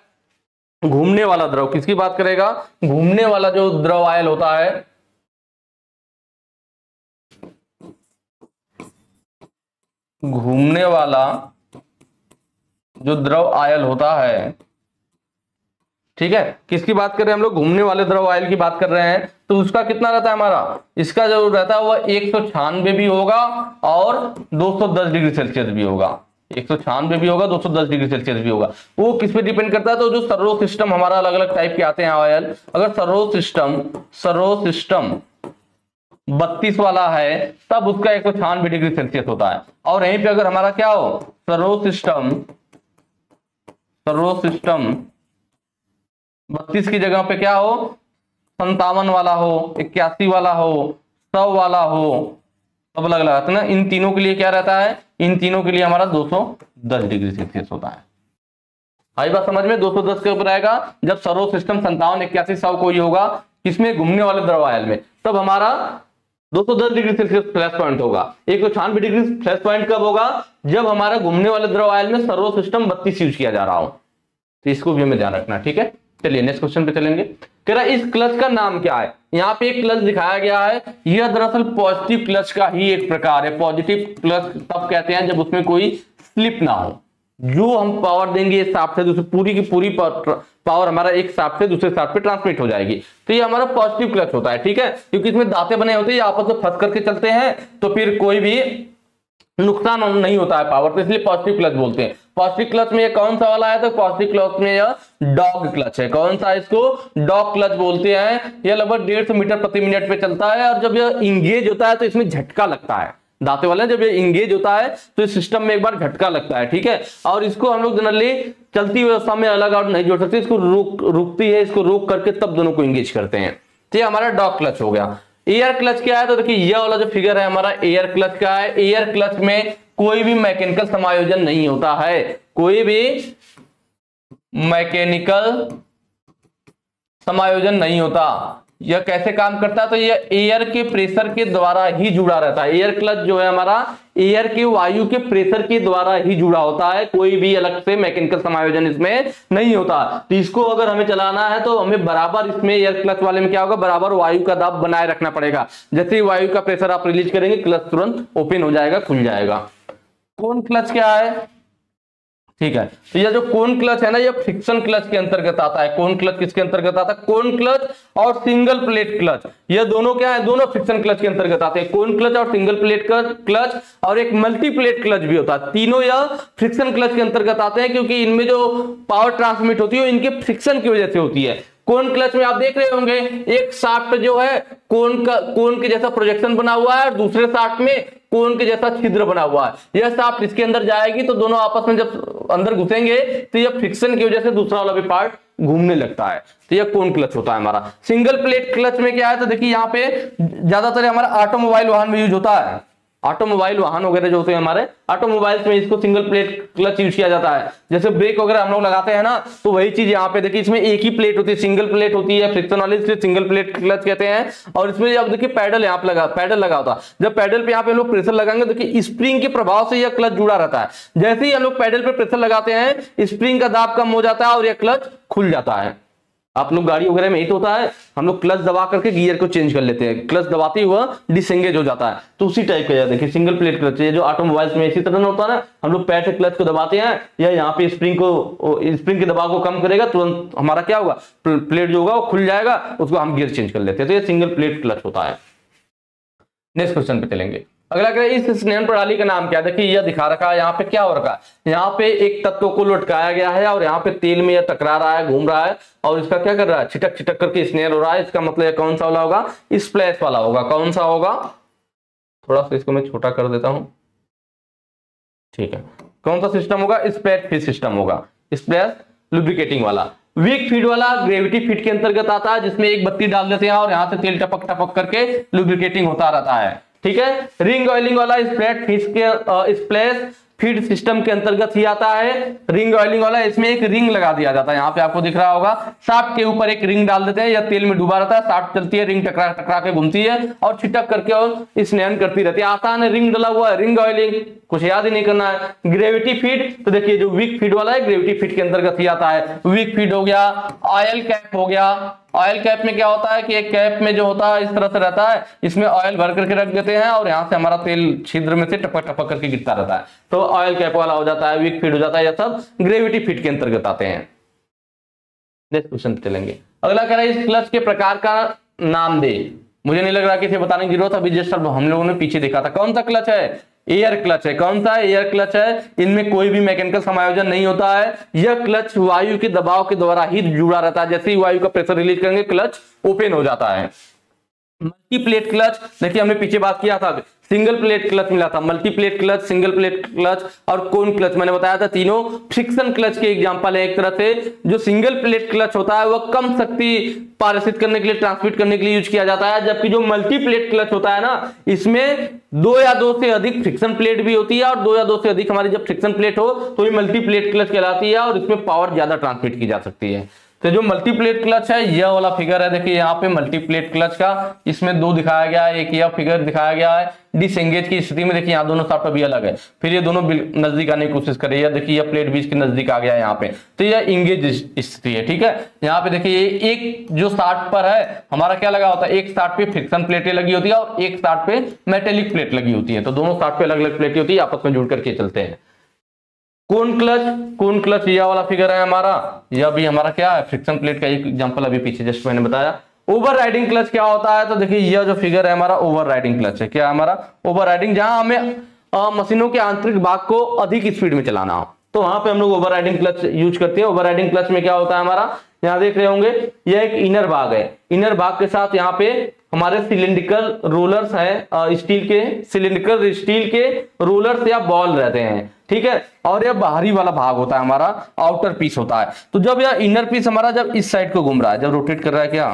घूमने वाला द्रव, किसकी बात करेगा, घूमने वाला जो द्रव ऑयल होता है घूमने वाला जो द्रव ऑयल होता है, ठीक है, किसकी बात कर रहे हैं हम लोग, घूमने वाले द्रव ऑयल की बात कर रहे हैं, तो उसका कितना रहता है हमारा, इसका जो रहता है वह 196 भी होगा और 210 डिग्री सेल्सियस भी होगा, 196 भी होगा 210 डिग्री सेल्सियस भी होगा। वो किस पे डिपेंड करता है, तो जो सर्रो सिस्टम हमारा अलग अलग टाइप के आते हैं ऑयल, अगर सर्रो सिस्टम 32 वाला है तब उसका 196 डिग्री सेल्सियस होता है। और यहीं पे अगर हमारा क्या हो सर्रो सिस्टम 32 की जगह पे क्या हो 57 वाला हो, 81 वाला हो, 100 वाला हो, सब अलग अलग आता है ना, इन तीनों के लिए क्या रहता है, इन तीनों के लिए हमारा 210 डिग्री सेल्सियस होता है। आई बात समझ में, 210 के ऊपर आएगा जब सर्वो सिस्टम 57, 81, 100 को ही होगा, इसमें घूमने वाले द्रव आयल में, तब हमारा 210 डिग्री सेल्सियस फ्लैश पॉइंट होगा। 196 डिग्री फ्लैश पॉइंट कब होगा, जब हमारा घूमने वाले द्रव आयल में सर्वो सिस्टम 32 यूज किया जा रहा हो, तो इसको भी हमें ध्यान रखना, ठीक है। चलिए नेक्स्ट क्वेश्चन पे चलेंगे। कह रहा इस क्लच का नाम क्या है, यहाँ पे एक क्लच दिखाया गया है, यह दरअसल पॉजिटिव क्लच का ही एक प्रकार है। पॉजिटिव क्लच तब कहते हैं जब उसमें कोई स्लिप ना हो, जो हम पावर देंगे शाफ्ट से दूसरे, पूरी की पूरी पावर हमारा एक शाफ्ट से दूसरे शाफ्ट पे ट्रांसमिट हो जाएगी, तो ये हमारा पॉजिटिव क्लच होता है, ठीक है, क्योंकि इसमें दांते बने होते हैं, आपस में फंस करके चलते हैं तो फिर कोई भी नुकसान नहीं होता है पावर, तो इसलिए पॉजिटिव क्लच बोलते हैं। पॉजिटिव क्लच में कौन सा वाला है, तो पॉजिटिव क्लच में यह डॉग क्लच है, कौन सा, इसको डॉग क्लच बोलते हैं। यह लगभग 150 मीटर प्रति मिनट पे चलता है, और जब यह इंगेज होता है तो इसमें झटका लगता है, दाते वाले जब ये इंगेज होता है तो इस सिस्टम में एक बार झटका लगता है, ठीक है। और इसको हम लोग जनरली चलती व्यवस्था में अलग आउट नहीं जोड़ सकते, इसको रुकती है, इसको रोक करके तब दोनों को इंगेज करते हैं, तो ये हमारा डॉग क्लच हो गया। एयर क्लच क्या है, तो देखिए यह वाला जो फिगर है हमारा एयर क्लच का है। एयर क्लच में कोई भी मैकेनिकल समायोजन नहीं होता है, कोई भी मैकेनिकल समायोजन नहीं होता। यह कैसे काम करता है, तो यह एयर के प्रेशर के द्वारा ही जुड़ा रहता है। एयर क्लच जो है हमारा एयर के वायु के प्रेशर के द्वारा ही जुड़ा होता है, कोई भी अलग से मैकेनिकल समायोजन इसमें नहीं होता। तो इसको अगर हमें चलाना है तो हमें बराबर इसमें एयर क्लच वाले में क्या होगा, बराबर वायु का दाब बनाए रखना पड़ेगा। जैसे ही वायु का प्रेशर आप रिलीज करेंगे क्लच तुरंत ओपन हो जाएगा, खुल जाएगा। कोन क्लच क्या है, ठीक है, तो यह जो कोन क्लच है ना, यह फ्रिक्शन क्लच के अंतर्गत आता है। कोन क्लच किसके अंतर्गत आता है, कोन क्लच और सिंगल प्लेट क्लच, यह दोनों क्या है, दोनों फ्रिक्शन क्लच के अंतर्गत आते हैं। कोन क्लच और सिंगल प्लेट क्लच और एक मल्टी प्लेट क्लच भी होता है, तीनों यह फ्रिक्शन क्लच के अंतर्गत आते हैं, क्योंकि इनमें जो पावर ट्रांसमिट होती है इनके फ्रिक्शन की वजह से होती है। कोन क्लच में आप देख रहे होंगे एक शाफ्ट जो है कोन के जैसा प्रोजेक्शन बना हुआ है और दूसरे शाफ्ट में कोन के जैसा छिद्र बना हुआ है। यह शाफ्ट इसके अंदर जाएगी तो दोनों आपस में जब अंदर घुसेंगे तो यह फ्रिक्शन की वजह से दूसरा वाला भी पार्ट घूमने लगता है, तो यह कोन क्लच होता है हमारा। सिंगल प्लेट क्लच में क्या है, तो देखिए यहाँ पे ज्यादातर हमारा ऑटोमोबाइल वाहन में यूज होता है, ऑटोमोबाइल वाहन वगैरह जो होते हैं हमारे ऑटोमोबाइल्स में इसको सिंगल प्लेट क्लच यूज किया जाता है। जैसे ब्रेक वगैरह हम लोग लगाते हैं ना, तो वही चीज यहाँ पे देखिए, इसमें एक ही प्लेट होती है, सिंगल प्लेट होती है फ्रिक्शन वाली, इसलिए सिंगल प्लेट क्लच कहते हैं। और इसमें आप देखिए पैडल यहाँ पे लगा, पैडल लगा होता है, जब पैडल पे यहाँ पे हम लोग प्रेशर लगाएंगे देखिए स्प्रिंग के प्रभाव से यह क्लच जुड़ा रहता है। जैसे ही हम लोग पैडल पे प्रेशर लगाते हैं स्प्रिंग का दाब कम हो जाता है और यह क्लच खुल जाता है। आप लोग गाड़ी वगैरह में ही तो होता है, हम लोग क्लच दबा करके गियर को चेंज कर लेते हैं, क्लच दबाते हुआ डिसएंगेज हो जाता है, तो उसी टाइप का देखिए सिंगल प्लेट क्लच है जो ऑटोमोबाइल्स में इसी तरह होता है ना, हम लोग पैर से क्लच को दबाते हैं या यहाँ पे स्प्रिंग के दबाव को कम करेगा तुरंत हमारा क्या होगा, प्लेट जो होगा वो खुल जाएगा, उसको हम गियर चेंज कर लेते हैं, तो ये सिंगल प्लेट क्लच होता है। नेक्स्ट क्वेश्चन पे चलेंगे। अगला कह रहा है इस स्नेहन प्रणाली का नाम क्या है, देखिए यह दिखा रखा है, यहाँ पे क्या हो रखा है, यहाँ पे एक तत्व को लटकाया गया है और यहाँ पे तेल में यह टकरा रहा है, घूम रहा है और इसका क्या कर रहा है, छिटक छिटक करके स्नेहन हो रहा है। इसका मतलब कौन सा वाला होगा, स्प्लैश वाला होगा, कौन सा होगा, थोड़ा सा इसको मैं छोटा कर देता हूँ, ठीक है, कौन सा सिस्टम होगा, स्प्लैश फीड सिस्टम होगा, स्प्लैश लुब्रिकेटिंग वाला। वीक फीड वाला ग्रेविटी फीड के अंतर्गत आता है, जिसमें एक बत्ती डाल देते हैं और यहाँ से तेल टपक टपक करके लुब्रिकेटिंग होता रहता है। ठीक है। रिंग ऑयलिंग वाला स्प्रेड फिश के स्प्लैश फीड सिस्टम के अंतर्गत ही आता है। रिंग ऑयलिंग वाला इसमें एक रिंग लगा दिया जाता है, यहाँ पे आपको दिख रहा होगा, सांप के ऊपर एक रिंग डाल देते हैं या तेल में डूबा रहता है, सांप चलती है, रिंग टकरा टकरा के घूमती है और छिटक करके और स्नेहन करती रहती है। आसान है, रिंग डला हुआ है, रिंग ऑयलिंग, कुछ याद ही नहीं करना है। ग्रेविटी फीड, तो देखिए जो वीक फीड वाला है ग्रेविटी फीड के अंतर्गत ही आता है। वीक फीड हो गया, ऑयल कैप हो गया। ऑयल कैप में क्या होता है कि एक कैप में जो होता है इस तरह से रहता है, इसमें ऑयल भर करके रख देते हैं और यहाँ से हमारा तेल छिद्र में से टपक टपक करके गिरता रहता है, तो ऑयल कैप वाला हो जाता है, वीक फीड हो जाता है, यह सब ग्रेविटी फीड के अंतर्गत आते हैं। नेक्स्ट क्वेश्चन चलेंगे। अगला कह रहा है इस क्लच के प्रकार का नाम दे। मुझे नहीं लग रहा किसी बताने की जरूरत, अभी जस्ट हम लोगों ने पीछे देखा था। कौन सा क्लच है? एयर क्लच है। कौन सा एयर क्लच है? इनमें कोई भी मैकेनिकल समायोजन नहीं होता है। यह क्लच वायु के दबाव के द्वारा ही जुड़ा रहता है, जैसे ही वायु का प्रेशर रिलीज करेंगे क्लच ओपन हो जाता है। मल्टी प्लेट क्लच, देखिए हमने पीछे बात किया था, सिंगल प्लेट क्लच मिला था, multi plate clutch, single plate clutch और कोन क्लच मैंने बताया था, तीनों फ्रिक्शन क्लच के एग्जांपल है। एक तरह से जो सिंगल प्लेट क्लच होता है वह कम शक्ति पारित करने के लिए, ट्रांसमिट करने के लिए यूज किया जाता है, जबकि जो मल्टी प्लेट क्लच होता है ना, इसमें दो या दो से अधिक फ्रिक्शन प्लेट भी होती है और दो या दो से अधिक हमारी जब फ्रिक्शन प्लेट हो तो ये मल्टी प्लेट क्लच कहलाती है और इसमें पावर ज्यादा ट्रांसमिट की जा सकती है। तो जो मल्टीप्लेट क्लच है, यह वाला फिगर है, देखिए यहाँ पे मल्टीप्लेट क्लच का, इसमें दो दिखाया गया है, एक यह फिगर दिखाया गया है। डिसएंगेज की स्थिति में देखिए यहाँ दोनों साफ अभी अलग है, फिर ये दोनों नजदीक आने की कोशिश कर रही है, देखिए यह प्लेट बीच के नजदीक आ गया है यहाँ पे, तो यह इंगेज स्थिति है, ठीक है। यहाँ पे देखिए एक जो साठ पर है हमारा क्या लगा होता है, एक साठ पे फ्रिक्शन प्लेटें लगी होती है और एक साठ पे मेटेलिक प्लेट लगी होती है, तो दोनों साठ पे अलग अलग प्लेटें होती है, आपस में जुड़ करके चलते हैं। कोन क्लच यह वाला फिगर है हमारा, यह भी हमारा क्या है, फ्रिक्शन प्लेट का एक एग्जांपल अभी पीछे जस्ट मैंने बताया। ओवरराइडिंग क्लच क्या होता है, तो देखिए यह जो फिगर है हमारा ओवरराइडिंग क्लच है। क्या हमारा ओवरराइडिंग, जहां हमें मशीनों के आंतरिक भाग को अधिक स्पीड में चलाना हो तो वहां पे हम लोग ओवरराइडिंग क्लच यूज करते हैं। ओवरराइडिंग क्लच में क्या होता है हमारा, यहाँ देख रहे होंगे यह एक इनर भाग है, इनर भाग के साथ यहाँ पे हमारे सिलिंड्रिकल रोलर्स हैं, स्टील के रोलर्स या बॉल रहते हैं, ठीक है। और यह बाहरी वाला भाग होता है हमारा, आउटर पीस होता है। तो जब यह इनर पीस हमारा जब इस साइड को घूम रहा है, जब रोटेट कर रहा है क्या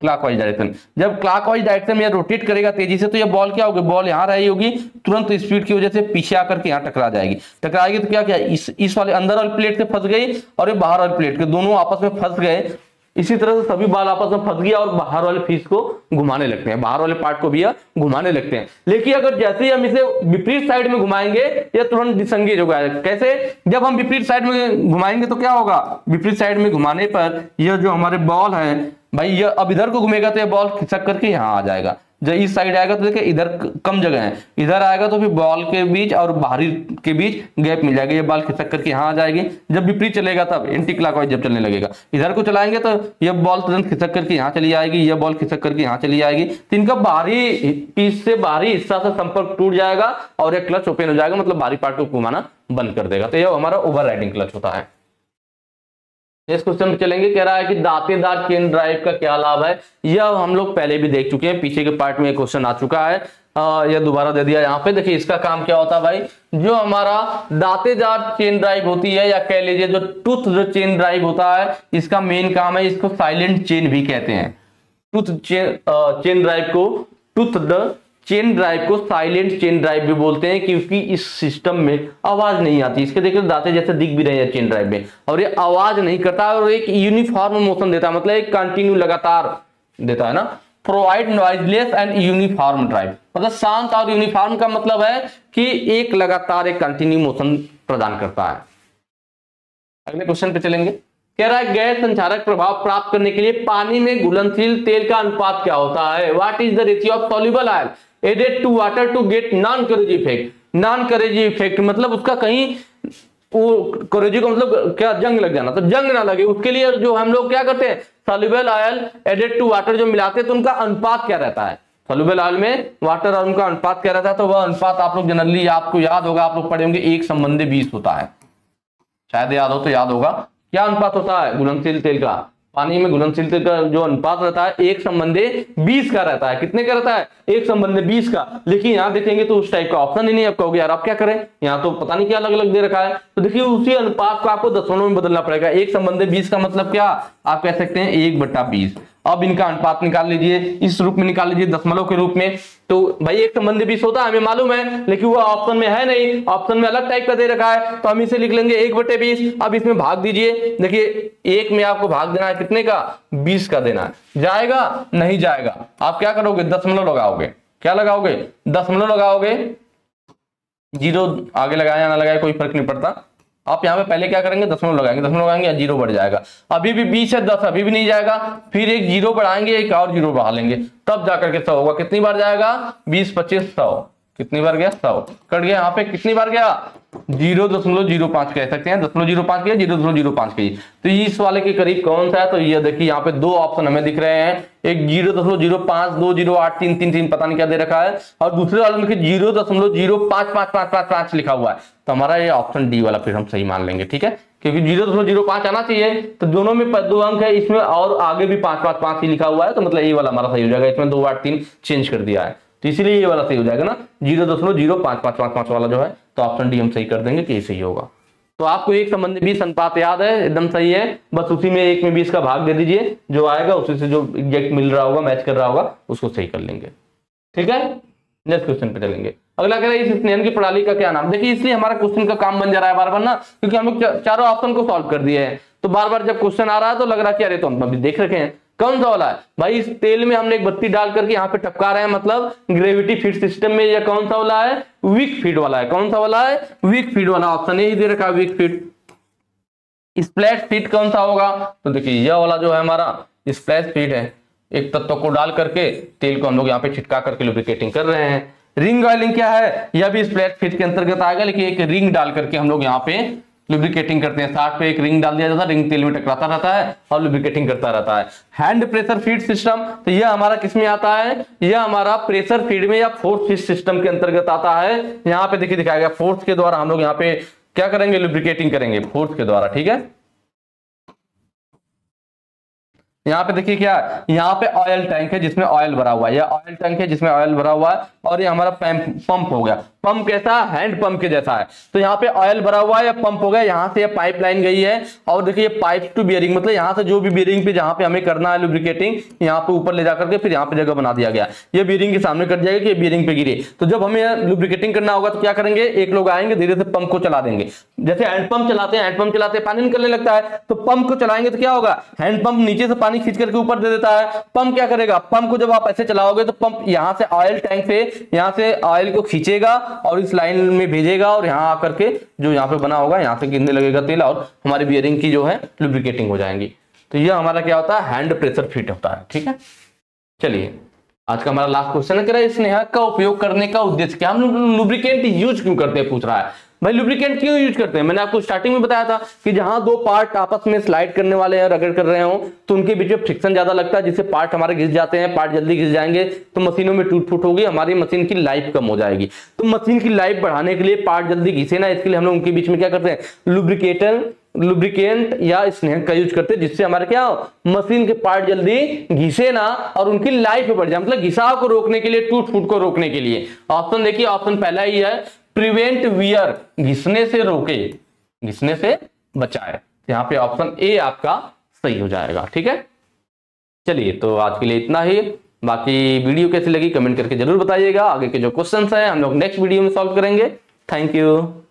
क्लॉकवाइज डायरेक्शन, जब क्लॉकवाइज डायरेक्शन में रोटेट करेगा तेजी से, तो यह बॉल क्या होगी, बॉल यहाँ रही होगी, तुरंत स्पीड की वजह से पीछे आकर के यहाँ टकराएगी तो क्या इस वाले अंदर वाली प्लेट से फंस गई और ये बाहर वाली प्लेट के दोनों आपस में फंस गए, इसी तरह से सभी बॉल आपस में फंस गया और बाहर वाले पीस को घुमाने लगते हैं, बाहर वाले पार्ट को भी घुमाने लगते हैं। लेकिन अगर जैसे ही हम इसे विपरीत साइड में घुमाएंगे यह तुरंत डिसएंगेज हो जाएगा। कैसे? जब हम विपरीत साइड में घुमाएंगे तो क्या होगा, विपरीत साइड में घुमाने पर यह जो हमारे बॉल है भाई, यह अब इधर को घूमेगा तो यह बॉल खिसक करके यहाँ आ जाएगा, जब इस साइड आएगा तो देखिए इधर कम जगह है, इधर आएगा तो फिर बॉल के बीच और बाहरी के बीच गैप मिल जाएगा, ये बॉल खिसक करके यहाँ आ जाएगी। जब विपरीत चलेगा तब एंटी क्लॉकवाइज जब चलने लगेगा, इधर को चलाएंगे तो यह बॉल तुरंत खिसक करके यहाँ चली आएगी, यह बॉल खिसक करके यहाँ चली आएगी, तो इनका बाहरी पीस से, बाहरी हिस्सा से संपर्क टूट जाएगा और यह क्लच ओपन हो जाएगा, मतलब बाहरी पार्ट को घुमाना बंद कर देगा। तो यह हमारा ओवरराइडिंग क्लच होता है। इस क्वेश्चन में चलेंगे, कह रहा है कि दांतेदार केन ड्राइव का क्या लाभ है। यह हम लोग पहले भी देख चुके हैं, पीछे के पार्ट में क्वेश्चन आ चुका है, यह दोबारा दे दिया यहाँ पे। देखिए इसका काम क्या होता है भाई, जो हमारा दांतेदार चेन ड्राइव होती है या कह लीजिए जो टूथ जो चेन ड्राइव होता है, इसका मेन काम है, इसको साइलेंट चेन भी कहते हैं। टूथ चेन ड्राइव को साइलेंट चेन ड्राइव भी बोलते हैं क्योंकि इस सिस्टम में आवाज नहीं आती। इसके देखिए दांते जैसे दिख भी रहे हैं चेन ड्राइव में, और ये आवाज नहीं करता और एक यूनिफॉर्म मोशन देता है, मतलब एक कंटिन्यू लगातार देता है ना। Provide noiseless and uniform drive, मतलब शांत और यूनिफॉर्म का मतलब है कि एक लगातार एक कंटिन्यू मोशन प्रदान करता है। अगले क्वेश्चन पे चलेंगे, कह रहा है गैर संचारक प्रभाव प्राप्त करने के लिए पानी में घुलनशील तेल का अनुपात क्या होता है। What is the ratio of soluble oil added to water to get non corrosive effect. Non corrosive effect मतलब उसका कहीं कोरोसिव का मतलब क्या, जंग लग जाना, तो जंग ना लगे उसके लिए जो हम लोग क्या करते हैं, soluble oil added to water जो मिलाते हैं, तो उनका अनुपात क्या रहता है, सॉल्युबल ऑयल में वाटर और उनका अनुपात क्या रहता है, तो वह अनुपात आप लोग जनरली आपको याद होगा, आप लोग पढ़े होंगे 1:20 होता है, शायद याद हो तो याद होगा। क्या अनुपात होता है घुलनशील तेल का, पानी में घुलनशील तेल का जो अनुपात रहता है 1:20 का रहता है। कितने का रहता है, 1:20 का। लेकिन यहाँ देखेंगे तो उस टाइप का ऑप्शन ही नहीं, आप कहोगे यार आप क्या करें, यहाँ तो पता नहीं क्या अलग अलग दे रखा है, तो देखिए उसी अनुपात को आपको दशमलव में बदलना पड़ेगा। 1:20 का मतलब क्या, आप कह सकते हैं 1/20। अब इनका अनुपात निकाल लीजिए, इस रूप में निकाल लीजिए दशमलव के रूप में। तो भाई एक संबंधी बीस होता है हमें मालूम है, लेकिन वो ऑप्शन में है नहीं, ऑप्शन में अलग टाइप का दे रखा है, तो हम इसे लिख लेंगे 1/20। अब इसमें भाग दीजिए, देखिए एक में आपको भाग देना है कितने का, 20 का देना है, जाएगा नहीं जाएगा, आप क्या करोगे दशमलव लगाओगे, क्या लगाओगे दशमलव लगाओगे, जीरो आगे लगाया या ना लगाया कोई फर्क नहीं पड़ता। आप यहाँ पे पहले क्या करेंगे दशमलव लगाएंगे, जीरो बढ़ जाएगा, अभी भी 20 है 10 अभी भी नहीं जाएगा, फिर एक जीरो बढ़ाएंगे, एक और जीरो बढ़ा लेंगे, तब जाकर के 100 होगा। कितनी बार जाएगा 20 25 100, कितनी बार गया 100 कट गया, यहाँ पे कितनी बार गया 0.05 कह सकते हैं, 0.05 के 0.05 के। तो इस वाले के करीब कौन सा है, तो ये देखिए यहाँ पे दो ऑप्शन हमें दिख रहे हैं, एक 0.05 208 333 पता नहीं क्या दे रखा है, और दूसरे वाले में 0.055555 लिखा हुआ है, तो हमारा ये ऑप्शन डी वाला फिर हम सही मान लेंगे, ठीक है, क्योंकि 0.05 आना चाहिए, तो दोनों में दो अंक है इसमें, और आगे भी 555 ही लिखा हुआ है, तो मतलब ये वाला हमारा सही हो जाएगा, इसमें 2 8 3 चेंज कर दिया है, तो इसीलिए ये वाला सही हो जाएगा ना, 0.055555 वाला जो है, तो ऑप्शन डी हम सही कर देंगे कि ये सही होगा। तो आपको एक संबंधी 20 अनुपात याद है, एकदम सही है, बस उसी में एक में 20 का भाग दे दीजिए, जो आएगा उसी से जो एग्जैक्ट मिल रहा होगा, मैच कर रहा होगा, उसको सही कर लेंगे, ठीक है। नेक्स्ट क्वेश्चन पे चलेंगे, अगला कह रहा है इस स्नेहन की प्रणाली का क्या नाम, देखिए इसलिए हमारा क्वेश्चन का काम बन जा रहा है बार बार ना, क्योंकि हम लोग चारों ऑप्शन को सॉल्व कर दिए हैं, तो बार बार जब क्वेश्चन आ रहा है तो लग रहा है कि अरे तो हम अभी देख रखे हैं, कौन सा वाला है भाई, इस तेल में हमने एक बत्ती डाल करके यहाँ पे टपका रहे हैं, मतलब ग्रेविटी फीड सिस्टम में, या कौन सा वाला है वीक फीड वाला है, कौन सा वाला है वीक फीड वाला, ऑप्शन यही दे रखा है वीक फीड। स्प्लैश फीड कौन सा होगा, तो देखिए यह वाला जो है हमारा स्प्लैश फीड है, एक तत्व को डाल करके तेल को हम लोग यहाँ पे छिटका करके लुब्रिकेटिंग कर रहे हैं। रिंग ऑयलिंग क्या है, यह भी स्प्लैश फीड के अंतर्गत आएगा, लेकिन एक रिंग डाल करके हम लोग यहाँ पे लुब्रिकेटिंग करते हैं, 60 पे एक रिंग डाल दिया जाता है, रिंग तेल में टकराता रहता है और लुब्रिकेटिंग करता रहता है। हैंड प्रेशर फीड सिस्टम, तो यह हमारा किसमें आता है, यह हमारा प्रेशर फीड में या फोर्स फीड सिस्टम के अंतर्गत आता है। यहाँ पे देखिए दिखाया गया फोर्स के द्वारा हम लोग यहाँ पे क्या करेंगे लुब्रिकेटिंग करेंगे फोर्स के द्वारा, ठीक है। यहाँ पे देखिए क्या, यहाँ पे ऑयल टैंक है जिसमें ऑयल भरा हुआ है, या ऑयल टैंक है जिसमें ऑयल भरा हुआ है, और ये हमारा पंप हो गया, पंप कैसा हैंड पंप के जैसा है, तो यहाँ पे ऑयल भरा हुआ है या पंप हो गया, यहाँ से ये पाइप लाइन गई है, और देखिए पाइप टू बियरिंग, मतलब यहाँ से जो भी बियरिंग पे जहाँ पे हमें करना है लुब्रिकेटिंग, यहाँ पे ऊपर ले जाकर के फिर यहाँ पे जगह बना दिया गया, ये बियरिंग के सामने कट जाएगा कि बियरिंग पे गिरे, तो जब हमें लुब्रिकेटिंग करना होगा तो क्या करेंगे, एक लोग आएंगे धीरे से पंप को चला देंगे, जैसे हैंड पंप चलाते हैं पानी निकलने लगता है, तो पंप को चलाएंगे तो क्या होगा, हैंड पंप नीचे से पानी खींच करके ऊपर दे देता है, पंप क्या करेगा, पंप को जब आप ऐसे चलाओगे तो पंप यहाँ से ऑयल टैंक से यहाँ से ऑयल को खींचेगा और इस लाइन में भेजेगा, और यहाँ आकर के जो यहाँ पे बना होगा यहाँ से गिरने लगेगा तेल, और हमारी बियरिंग की जो है लुब्रिकेटिंग हो जाएगी। तो यह हमारा क्या होता है, हैंड प्रेशर फीड होता है, ठीक है। चलिए आज का हमारा लास्ट क्वेश्चन कह रहा है स्नेहक का उपयोग करने का उद्देश्य क्या, हम लुब्रिकेंट यूज क्यों करते हैं पूछ रहा है। भाई लुब्रिकेंट क्यों यूज करते हैं, मैंने आपको स्टार्टिंग में बताया था कि जहां दो पार्ट आपस में स्लाइड करने वाले हैं, रगड़ कर रहे हो, तो उनके बीच में फ्रिक्शन ज्यादा लगता है, जिससे पार्ट हमारे घिस जाते हैं, पार्ट जल्दी घिस जाएंगे तो मशीनों में टूट फूट होगी, हमारी मशीन की लाइफ कम हो जाएगी। तो मशीन की लाइफ बढ़ाने के लिए पार्ट जल्दी घिसे ना, इसके लिए हम लोग उनके बीच में क्या करते हैं लुब्रिकेंट या स्नेहक का यूज करते हैं, जिससे हमारे क्या हो मशीन के पार्ट जल्दी घिसे ना और उनकी लाइफ बढ़ जाए, मतलब घिसाव को रोकने के लिए, टूट फूट को रोकने के लिए। ऑप्शन देखिए, ऑप्शन पहला ही है प्रिवेंट वियर, घिसने से रोके, घिसने से बचाए, यहाँ पे ऑप्शन ए आपका सही हो जाएगा, ठीक है। चलिए तो आज के लिए इतना ही, बाकी वीडियो कैसी लगी कमेंट करके जरूर बताइएगा, आगे के जो क्वेश्चंस हैं हम लोग नेक्स्ट वीडियो में सॉल्व करेंगे। Thank you.